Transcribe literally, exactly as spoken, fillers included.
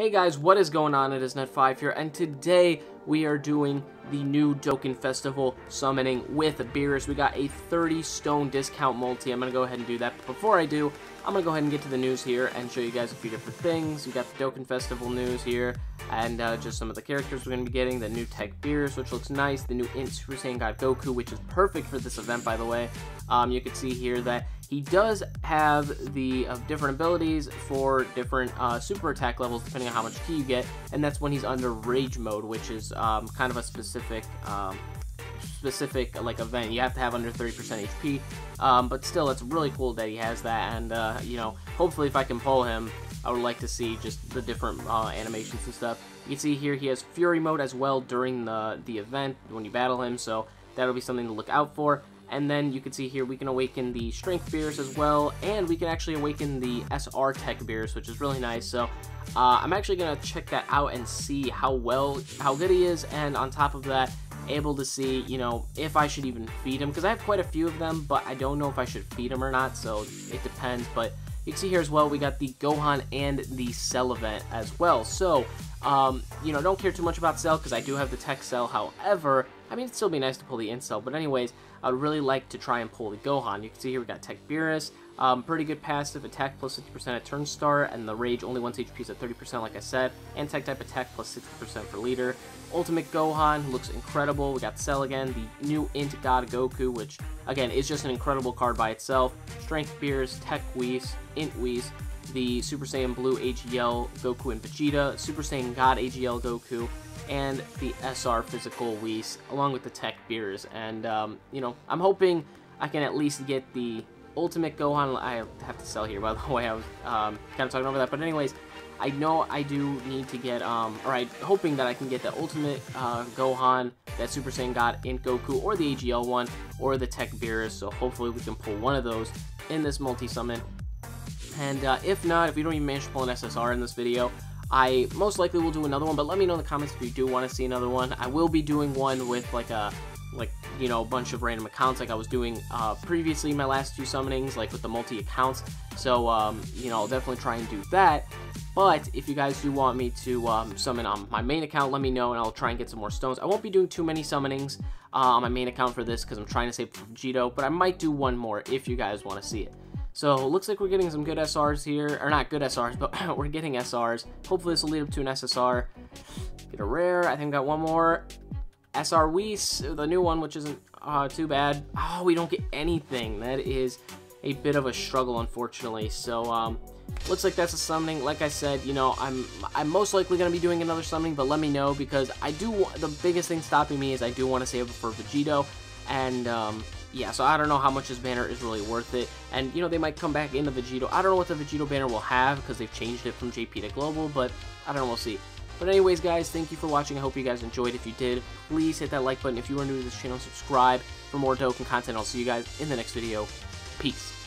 Hey guys, what is going on? It is Nedfive here, and today we are doing the new Dokkan Festival summoning with Beerus. We got a thirty stone discount multi. I'm going to go ahead and do that, but before I do, I'm going to go ahead and get to the news here and show you guys a few different things. We got the Dokkan Festival news here, and uh, just some of the characters we're going to be getting. The new Tech Beerus, which looks nice. The new Int Super Saiyan God Goku, which is perfect for this event, by the way. Um, you can see here that he does have the uh, different abilities for different uh, super attack levels depending on how much ki you get, and that's when he's under rage mode, which is um, kind of a specific um, specific like event. You have to have under thirty percent H P, um, but still, it's really cool that he has that, and uh, you know, hopefully if I can pull him, I would like to see just the different uh, animations and stuff. You can see here he has Fury mode as well during the, the event when you battle him, so that'll be something to look out for. And then you can see here we can awaken the Strength Beerus as well, and we can actually awaken the S R Tech Beerus, which is really nice. So uh, I'm actually going to check that out and see how well, how good he is, and on top of that, able to see, you know, if I should even feed him, because I have quite a few of them, but I don't know if I should feed him or not, so it depends. But you can see here as well, we got the Gohan and the Cell event as well. So, um, you know, don't care too much about Cell, because I do have the Tech Cell. However, I mean, it'd still be nice to pull the Int Cell, but anyways, I would really like to try and pull the Gohan. You can see here we got Tech Beerus, um, pretty good passive, attack plus fifty percent at turn start, and the Rage only once H P is at thirty percent, like I said, and Tech type attack plus sixty percent for leader. Ultimate Gohan, who looks incredible. We got Cell again, the new Int God Goku, which, again, is just an incredible card by itself. Strength Beerus, Tech Whis, Int Whis, the Super Saiyan Blue A G L Goku and Vegeta, Super Saiyan God A G L Goku, and the S R Physical Whis, along with the Tech Beerus. And, um, you know, I'm hoping I can at least get the Ultimate Gohan. I have to sell here, by the way. I was um, kind of talking over that. But anyways, I know I do need to get, um, or I'm hoping that I can get the Ultimate uh, Gohan, that Super Saiyan God Int Goku, or the A G L one, or the Tech Beerus. So hopefully we can pull one of those in this multi-summon. And uh, if not, if we don't even manage to pull an S S R in this video, I most likely will do another one, but let me know in the comments if you do want to see another one. I will be doing one with like a, like, you know, a bunch of random accounts like I was doing uh, previously in my last two summonings, like with the multi-accounts. So, um, you know, I'll definitely try and do that. But if you guys do want me to um, summon on my main account, let me know, and I'll try and get some more stones. I won't be doing too many summonings uh, on my main account for this because I'm trying to save Vegito, but I might do one more if you guys want to see it. So it looks like we're getting some good S Rs here, or not good S Rs, but we're getting S Rs. Hopefully this will lead up to an S S R. Get a rare. I think we got one more. S R Whis, the new one, which isn't uh, too bad. Oh, we don't get anything. That is a bit of a struggle, unfortunately. So um, looks like that's a summoning. Like I said, you know, I'm I'm most likely going to be doing another summoning, but let me know, because I do. The biggest thing stopping me is I do want to save it for Vegito, and. Um, Yeah, so I don't know how much this banner is really worth it. And, you know, they might come back into Vegito. I don't know what the Vegito banner will have because they've changed it from J P to Global, but I don't know, we'll see. But anyways, guys, thank you for watching. I hope you guys enjoyed. If you did, please hit that like button. If you are new to this channel, subscribe for more Dokkan content. I'll see you guys in the next video. Peace.